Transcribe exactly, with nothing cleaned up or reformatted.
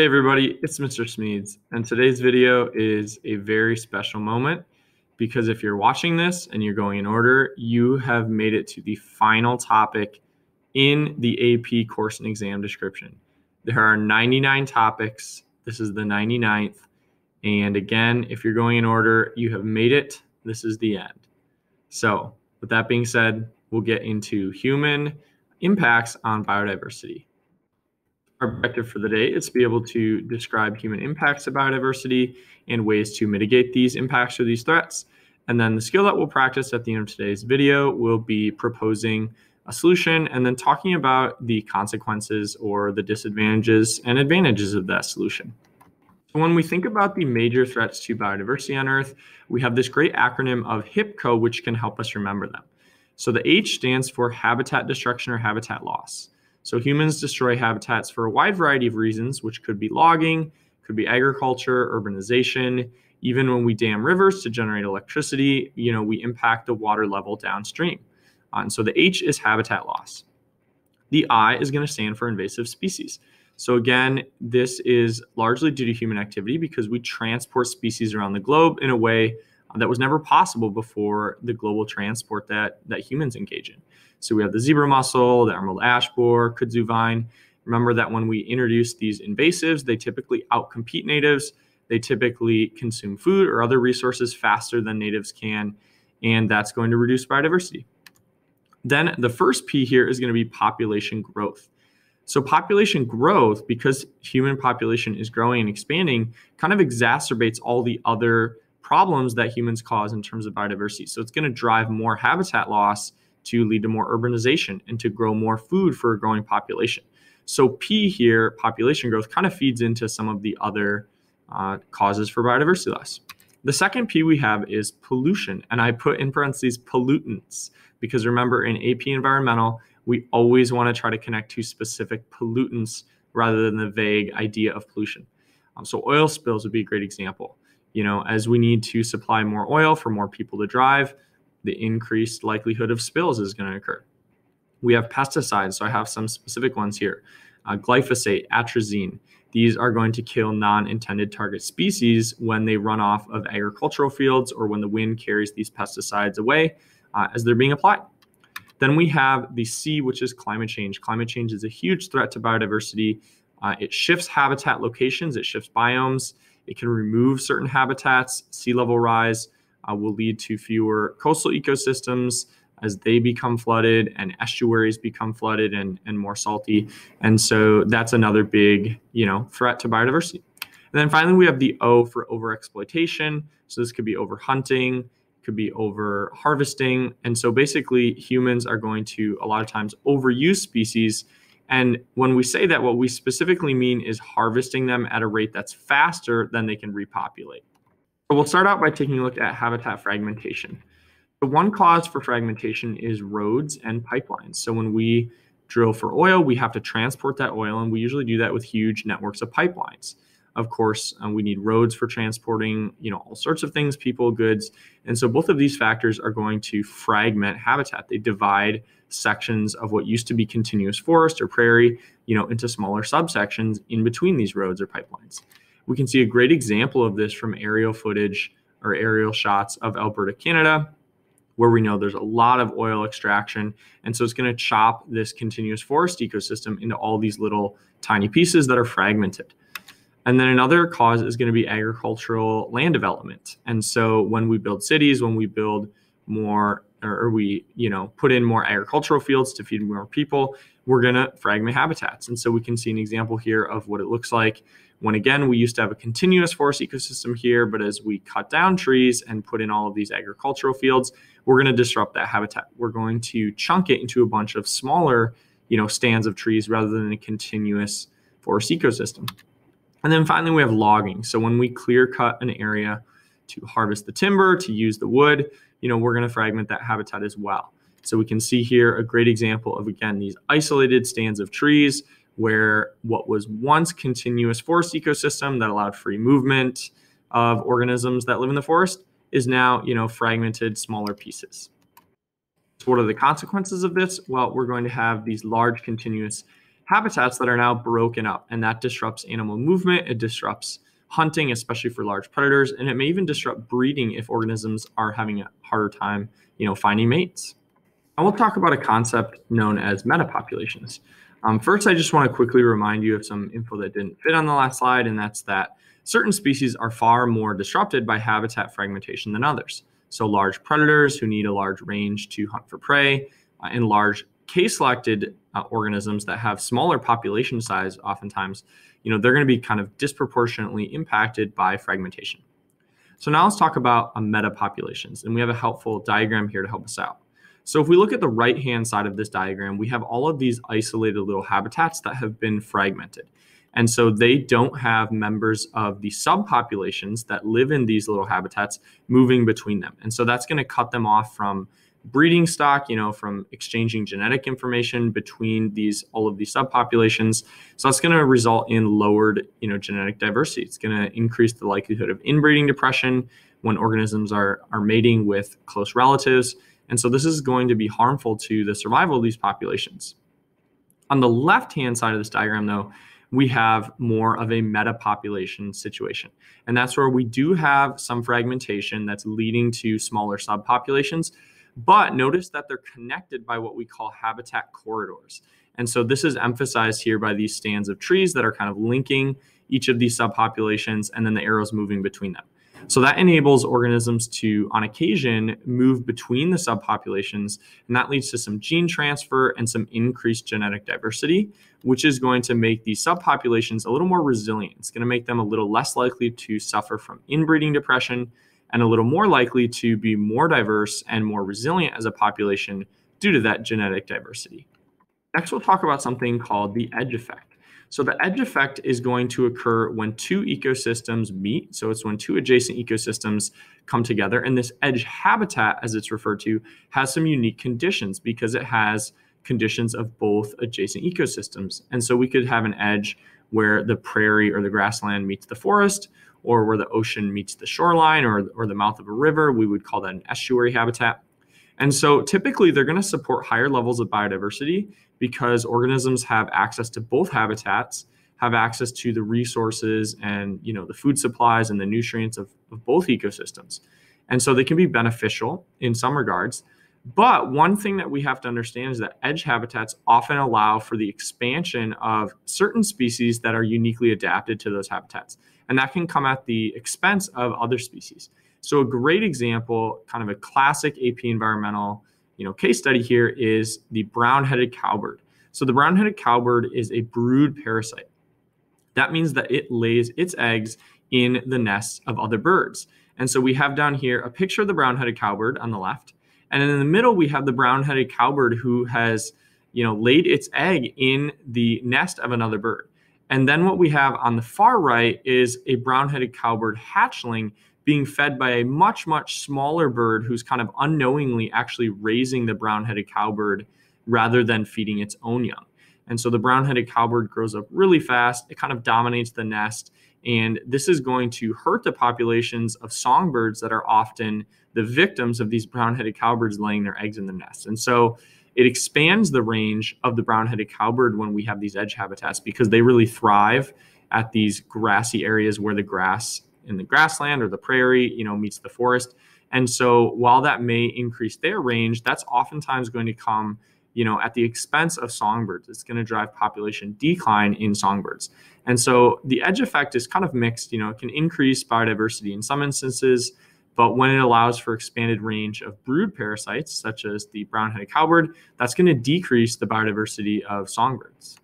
Hey everybody, it's Mister Smeeds, and today's video is a very special moment because if you're watching this and you're going in order, you have made it to the final topic in the A P course and exam description. There are ninety-nine topics. This is the ninety-ninth. And again, if you're going in order, you have made it. This is the end. So with that being said, we'll get into human impacts on biodiversity. Our objective for the day is to be able to describe human impacts to biodiversity and ways to mitigate these impacts or these threats. And then the skill that we'll practice at the end of today's video will be proposing a solution and then talking about the consequences or the disadvantages and advantages of that solution. So when we think about the major threats to biodiversity on Earth, we have this great acronym of HIPCO, which can help us remember them. So the H stands for habitat destruction or habitat loss. So humans destroy habitats for a wide variety of reasons, which could be logging, could be agriculture, urbanization. Even when we dam rivers to generate electricity, you know, we impact the water level downstream. Uh, and so the H is habitat loss. The I is going to stand for invasive species. So again, this is largely due to human activity because we transport species around the globe in a way that was never possible before the global transport that, that humans engage in. So we have the zebra mussel, the emerald ash borer, kudzu vine. Remember that when we introduce these invasives, they typically outcompete natives. They typically consume food or other resources faster than natives can, and that's going to reduce biodiversity. Then the first P here is going to be population growth. So population growth, because human population is growing and expanding, kind of exacerbates all the other problems that humans cause in terms of biodiversity. So it's going to drive more habitat loss to lead to more urbanization and to grow more food for a growing population. So P here, population growth, kind of feeds into some of the other uh, causes for biodiversity loss. The second P we have is pollution, and I put in parentheses pollutants because remember in A P environmental, we always want to try to connect to specific pollutants rather than the vague idea of pollution. Um, so oil spills would be a great example. You know, as we need to supply more oil for more people to drive, the increased likelihood of spills is going to occur. We have pesticides, so I have some specific ones here. Uh, glyphosate, atrazine, these are going to kill non-intended target species when they run off of agricultural fields or when the wind carries these pesticides away uh, as they're being applied. Then we have the C, which is climate change. Climate change is a huge threat to biodiversity. Uh, it shifts habitat locations, it shifts biomes, it can remove certain habitats, sea level rise, Uh, will lead to fewer coastal ecosystems as they become flooded and estuaries become flooded and, and more salty. And so that's another big, you know, threat to biodiversity. And then finally, we have the O for overexploitation. So this could be overhunting, could be over harvesting. And so basically humans are going to a lot of times overuse species. And when we say that, what we specifically mean is harvesting them at a rate that's faster than they can repopulate. We'll start out by taking a look at habitat fragmentation. The one cause for fragmentation is roads and pipelines. So when we drill for oil, we have to transport that oil, and we usually do that with huge networks of pipelines. Of course, um, we need roads for transporting, you know, all sorts of things, people, goods. And so both of these factors are going to fragment habitat. They divide sections of what used to be continuous forest or prairie, you know, into smaller subsections in between these roads or pipelines. We can see a great example of this from aerial footage or aerial shots of Alberta, Canada, where we know there's a lot of oil extraction. And so it's going to chop this continuous forest ecosystem into all these little tiny pieces that are fragmented. And then another cause is going to be agricultural land development. And so when we build cities, when we build more or we, you know, put in more agricultural fields to feed more people, we're going to fragment habitats. And so we can see an example here of what it looks like when, again, we used to have a continuous forest ecosystem here, but as we cut down trees and put in all of these agricultural fields, we're going to disrupt that habitat. We're going to chunk it into a bunch of smaller, you know, stands of trees rather than a continuous forest ecosystem. And then finally, we have logging. So when we clear cut an area to harvest the timber, to use the wood, you know, we're going to fragment that habitat as well. So we can see here a great example of, again, these isolated stands of trees where what was once continuous forest ecosystem that allowed free movement of organisms that live in the forest is now, you know, fragmented smaller pieces. So what are the consequences of this? Well, we're going to have these large continuous habitats that are now broken up, and that disrupts animal movement. It disrupts hunting, especially for large predators, and it may even disrupt breeding if organisms are having a harder time, you know, finding mates. I will talk about a concept known as metapopulations. Um, first, I just want to quickly remind you of some info that didn't fit on the last slide, and that's that certain species are far more disrupted by habitat fragmentation than others. So large predators who need a large range to hunt for prey, uh, and large case-selected uh, organisms that have smaller population size, oftentimes, you know, they're going to be kind of disproportionately impacted by fragmentation. So now let's talk about uh, metapopulations, and we have a helpful diagram here to help us out. So if we look at the right-hand side of this diagram, we have all of these isolated little habitats that have been fragmented. And so they don't have members of the subpopulations that live in these little habitats moving between them. And so that's going to cut them off from breeding stock, you know, from exchanging genetic information between these, all of these subpopulations. So that's going to result in lowered, you know, genetic diversity. It's going to increase the likelihood of inbreeding depression when organisms are, are mating with close relatives. And so this is going to be harmful to the survival of these populations. On the left-hand side of this diagram, though, we have more of a metapopulation situation. And that's where we do have some fragmentation that's leading to smaller subpopulations. But notice that they're connected by what we call habitat corridors. And so this is emphasized here by these stands of trees that are kind of linking each of these subpopulations, and then the arrows moving between them. So that enables organisms to, on occasion, move between the subpopulations, and that leads to some gene transfer and some increased genetic diversity, which is going to make these subpopulations a little more resilient. It's going to make them a little less likely to suffer from inbreeding depression and a little more likely to be more diverse and more resilient as a population due to that genetic diversity. Next, we'll talk about something called the edge effect. So the edge effect is going to occur when two ecosystems meet. So it's when two adjacent ecosystems come together. And this edge habitat, as it's referred to, has some unique conditions because it has conditions of both adjacent ecosystems. And so we could have an edge where the prairie or the grassland meets the forest, or where the ocean meets the shoreline, or, or the mouth of a river. We would call that an estuary habitat. And so typically they're going to support higher levels of biodiversity because organisms have access to both habitats, have access to the resources and, you know, the food supplies and the nutrients of, of both ecosystems. And so they can be beneficial in some regards. But one thing that we have to understand is that edge habitats often allow for the expansion of certain species that are uniquely adapted to those habitats. And that can come at the expense of other species. So a great example, kind of a classic A P environmental, you know, case study here is the brown-headed cowbird. So the brown-headed cowbird is a brood parasite. That means that it lays its eggs in the nests of other birds. And so we have down here a picture of the brown-headed cowbird on the left. And in the middle, we have the brown-headed cowbird who has, you know, laid its egg in the nest of another bird. And then what we have on the far right is a brown-headed cowbird hatchling being fed by a much, much smaller bird who's kind of unknowingly actually raising the brown-headed cowbird rather than feeding its own young. And so the brown-headed cowbird grows up really fast. It kind of dominates the nest. And this is going to hurt the populations of songbirds that are often the victims of these brown-headed cowbirds laying their eggs in their nests. And so it expands the range of the brown-headed cowbird when we have these edge habitats, because they really thrive at these grassy areas where the grass in the grassland or the prairie, you know, meets the forest. And so while that may increase their range, that's oftentimes going to come, you know, at the expense of songbirds. It's going to drive population decline in songbirds. And so the edge effect is kind of mixed. You know, it can increase biodiversity in some instances, but when it allows for expanded range of brood parasites, such as the brown-headed cowbird, that's going to decrease the biodiversity of songbirds.